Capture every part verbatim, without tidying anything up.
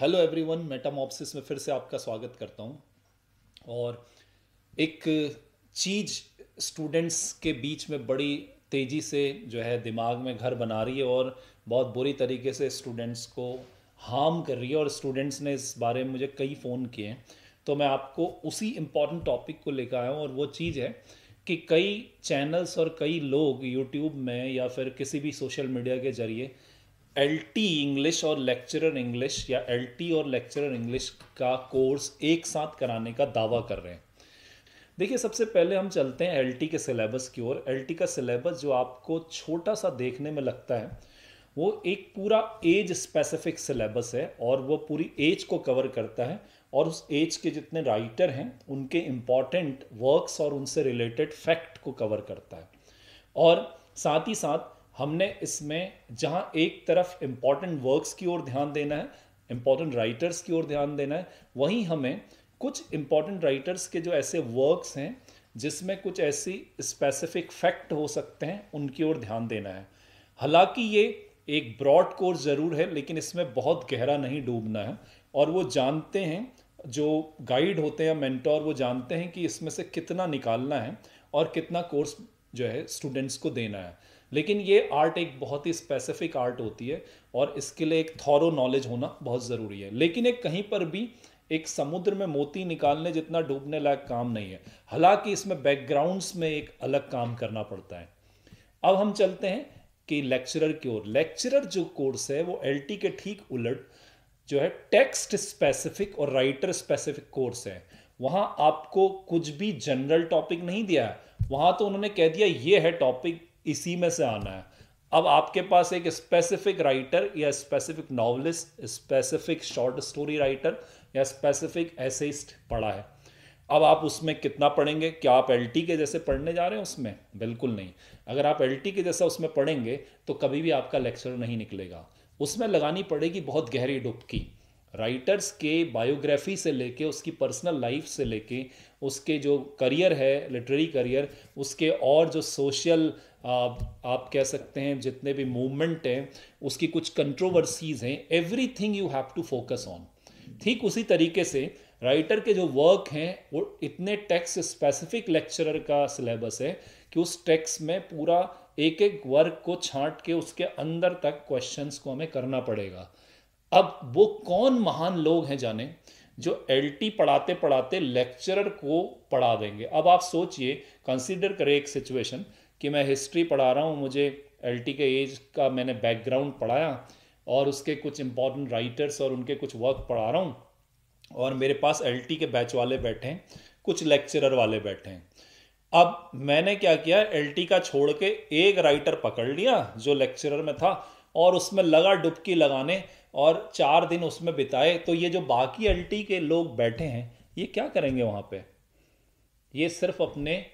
Hello everyone, मेटामॉपसिस में फिर से आपका स्वागत करता हूं। और एक चीज़ स्टूडेंट्स के बीच में बड़ी तेज़ी से जो है दिमाग में घर बना रही है और बहुत बुरी तरीके से स्टूडेंट्स को हार्म कर रही है। और स्टूडेंट्स ने इस बारे में मुझे कई फ़ोन किए हैं, तो मैं आपको उसी इम्पॉर्टेंट टॉपिक को लेकर आया हूँ। और वो चीज़ है कि कई चैनल्स और कई लोग यूट्यूब में या फिर किसी भी सोशल मीडिया के ज़रिए एल टी इंग्लिश और लेक्चरर इंग्लिश या एल टी और लेक्चरर इंग्लिश का कोर्स एक साथ कराने का दावा कर रहे हैं। देखिए, सबसे पहले हम चलते हैं एल टी के सिलेबस की ओर। एल टी का सिलेबस जो आपको छोटा सा देखने में लगता है, वो एक पूरा एज स्पेसिफिक सिलेबस है और वो पूरी एज को कवर करता है। और उस एज के जितने राइटर हैं उनके इम्पॉर्टेंट वर्क्स और उनसे रिलेटेड फैक्ट को कवर करता है। और साथ ही साथ हमने इसमें जहाँ एक तरफ इम्पॉर्टेंट वर्क्स की ओर ध्यान देना है, इम्पॉर्टेंट राइटर्स की ओर ध्यान देना है, वहीं हमें कुछ इम्पॉर्टेंट राइटर्स के जो ऐसे वर्क्स हैं जिसमें कुछ ऐसी स्पेसिफिक फैक्ट हो सकते हैं, उनकी ओर ध्यान देना है। हालांकि ये एक ब्रॉड कोर्स ज़रूर है, लेकिन इसमें बहुत गहरा नहीं डूबना है। और वो जानते हैं, जो गाइड होते हैं मेंटोर, वो जानते हैं कि इसमें से कितना निकालना है और कितना कोर्स जो है स्टूडेंट्स को देना है। लेकिन ये आर्ट एक बहुत ही स्पेसिफिक आर्ट होती है और इसके लिए एक थॉरो नॉलेज होना बहुत ज़रूरी है। लेकिन एक कहीं पर भी एक समुद्र में मोती निकालने जितना डूबने लायक काम नहीं है। हालांकि इसमें बैकग्राउंड्स में एक अलग काम करना पड़ता है। अब हम चलते हैं कि लेक्चरर की ओर। लेक्चरर जो कोर्स है वो एल टी के ठीक उलट जो है टेक्स्ट स्पेसिफिक और राइटर स्पेसिफिक कोर्स है। वहाँ आपको कुछ भी जनरल टॉपिक नहीं दिया है, वहाँ तो उन्होंने कह दिया ये है टॉपिक, इसी में से आना है। अब आपके पास एक स्पेसिफिक राइटर या specific novelist, specific short story writer या स्पेसिफिक एसेइस्ट पढ़ा है। अब आप उसमें कितना पढ़ेंगे? क्या आप एलटी के जैसे पढ़ने जा रहे हैं उसमें? बिल्कुल नहीं। अगर आप एलटी के जैसा उसमें पढ़ेंगे तो कभी भी आपका लेक्चर नहीं निकलेगा। उसमें लगानी पड़ेगी बहुत गहरी डुबकी। राइटर्स के बायोग्राफी से लेके, उसकी पर्सनल लाइफ से लेके, उसके जो करियर है, लिटरेरी करियर, उसके और जो सोशल आप, आप कह सकते हैं जितने भी मूवमेंट हैं, उसकी कुछ कंट्रोवर्सीज़ हैं, everything you have to focus on. ठीक उसी तरीके से राइटर के जो वर्क हैं वो इतने टेक्स्ट स्पेसिफिक लेक्चरर का सिलेबस है कि उस टेक्स्ट में पूरा एक एक वर्क को छांट के उसके अंदर तक क्वेश्चंस को हमें करना पड़ेगा। अब वो कौन महान लोग हैं जाने जो एलटी पढ़ाते पढ़ाते लेक्चरर को पढ़ा देंगे। अब आप सोचिए, कंसीडर करें एक सिचुएशन कि मैं हिस्ट्री पढ़ा रहा हूँ, मुझे एलटी के एज का मैंने बैकग्राउंड पढ़ाया और उसके कुछ इम्पॉर्टेंट राइटर्स और उनके कुछ वर्क पढ़ा रहा हूँ, और मेरे पास एलटी के बैच वाले बैठे हैं, कुछ लेक्चरर वाले बैठे हैं। अब मैंने क्या किया, एलटी का छोड़ के एक राइटर पकड़ लिया जो लेक्चरर में था और उसमें लगा डुबकी लगाने और चार दिन उसमें बिताए। तो ये जो बाकी एलटी के लोग बैठे हैं ये क्या करेंगे वहाँ पे? ये सिर्फ अपने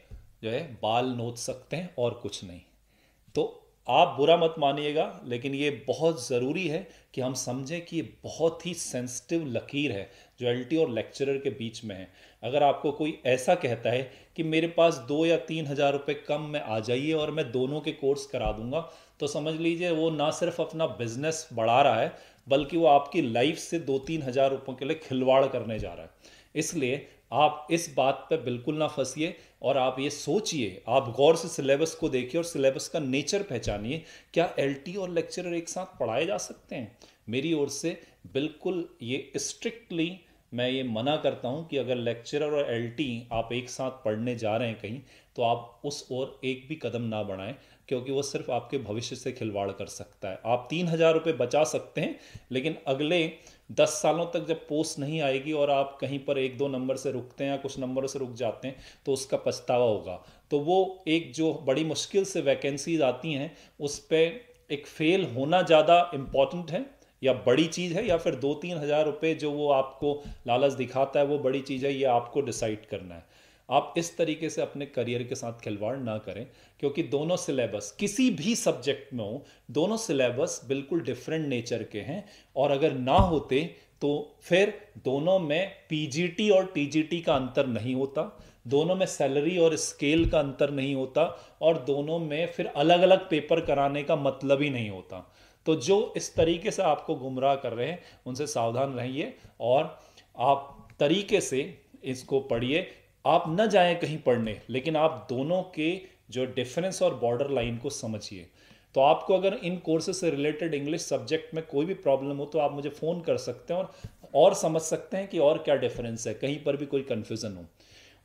जो है बाल नोच सकते हैं और कुछ नहीं। तो आप बुरा मत मानिएगा, लेकिन ये बहुत ज़रूरी है कि हम समझें कि ये बहुत ही सेंसिटिव लकीर है जो एलटी और लेक्चरर के बीच में है। अगर आपको कोई ऐसा कहता है कि मेरे पास दो या तीन हज़ार रुपये कम में आ जाइए और मैं दोनों के कोर्स करा दूंगा, तो समझ लीजिए वो ना सिर्फ अपना बिजनेस बढ़ा रहा है, बल्कि वो आपकी लाइफ से दो तीन हज़ार रुपयों के लिए खिलवाड़ करने जा रहा है। इसलिए आप इस बात पर बिल्कुल ना फंसिए और आप ये सोचिए, आप गौर से सिलेबस को देखिए और सिलेबस का नेचर पहचानिए। क्या एलटी और लेक्चरर एक साथ पढ़ाए जा सकते हैं? मेरी ओर से बिल्कुल ये स्ट्रिक्टली मैं ये मना करता हूँ कि अगर लेक्चरर और एलटी आप एक साथ पढ़ने जा रहे हैं कहीं, तो आप उस ओर एक भी कदम ना बढ़ाएं, क्योंकि वो सिर्फ आपके भविष्य से खिलवाड़ कर सकता है। आप तीन हज़ार रुपये बचा सकते हैं, लेकिन अगले दस सालों तक जब पोस्ट नहीं आएगी और आप कहीं पर एक दो नंबर से रुकते हैं या कुछ नंबरों से रुक जाते हैं, तो उसका पछतावा होगा। तो वो एक जो बड़ी मुश्किल से वैकेंसीज आती हैं, उस पर एक फेल होना ज़्यादा इम्पॉर्टेंट है या बड़ी चीज़ है, या फिर दो तीन हज़ार रुपये जो वो आपको लालच दिखाता है वो बड़ी चीज़ है, ये आपको डिसाइड करना है। आप इस तरीके से अपने करियर के साथ खिलवाड़ ना करें, क्योंकि दोनों सिलेबस किसी भी सब्जेक्ट में हो, दोनों सिलेबस बिल्कुल डिफरेंट नेचर के हैं। और अगर ना होते तो फिर दोनों में पीजीटी और टीजीटी का अंतर नहीं होता, दोनों में सैलरी और स्केल का अंतर नहीं होता, और दोनों में फिर अलग अलग पेपर कराने का मतलब ही नहीं होता। तो जो इस तरीके से आपको गुमराह कर रहे हैं उनसे सावधान रहिए और आप तरीके से इसको पढ़िए। आप न जाएं कहीं पढ़ने, लेकिन आप दोनों के जो डिफरेंस और बॉर्डर लाइन को समझिए। तो आपको अगर इन कोर्सेज से रिलेटेड इंग्लिश सब्जेक्ट में कोई भी प्रॉब्लम हो तो आप मुझे फ़ोन कर सकते हैं और और समझ सकते हैं कि और क्या डिफरेंस है, कहीं पर भी कोई कन्फ्यूज़न हो।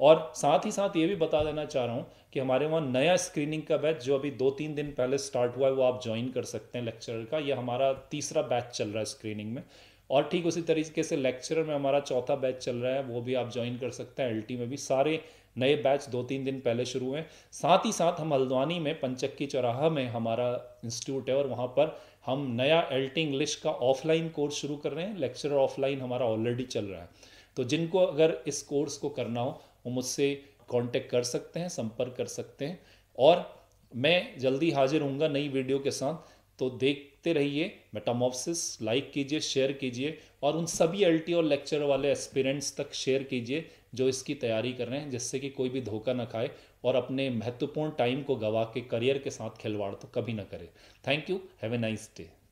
और साथ ही साथ ये भी बता देना चाह रहा हूँ कि हमारे वहाँ नया स्क्रीनिंग का बैच जो अभी दो तीन दिन पहले स्टार्ट हुआ है वो आप ज्वाइन कर सकते हैं। लेक्चरर का यह हमारा तीसरा बैच चल रहा है स्क्रीनिंग में, और ठीक उसी तरीके से लेक्चरर में हमारा चौथा बैच चल रहा है, वो भी आप ज्वाइन कर सकते हैं। एलटी में भी सारे नए बैच दो तीन दिन पहले शुरू हुए। साथ ही साथ हम हल्द्वानी में पंचक्की चौराहा में हमारा इंस्टीट्यूट है और वहाँ पर हम नया एलटी इंग्लिश का ऑफलाइन कोर्स शुरू कर रहे हैं। लेक्चरर ऑफलाइन हमारा ऑलरेडी चल रहा है, तो जिनको अगर इस कोर्स को करना हो वो मुझसे कांटेक्ट कर सकते हैं, संपर्क कर सकते हैं। और मैं जल्दी हाजिर हूँगा नई वीडियो के साथ, तो देखते रहिए मेटामॉर्फोसिस। लाइक कीजिए, शेयर कीजिए और उन सभी एलटी और लेक्चर वाले एस्पिरेंट्स तक शेयर कीजिए जो इसकी तैयारी कर रहे हैं, जिससे कि कोई भी धोखा ना खाए और अपने महत्वपूर्ण टाइम को गवा के करियर के साथ खिलवाड़ तो कभी ना करे। Thank you, have a nice day.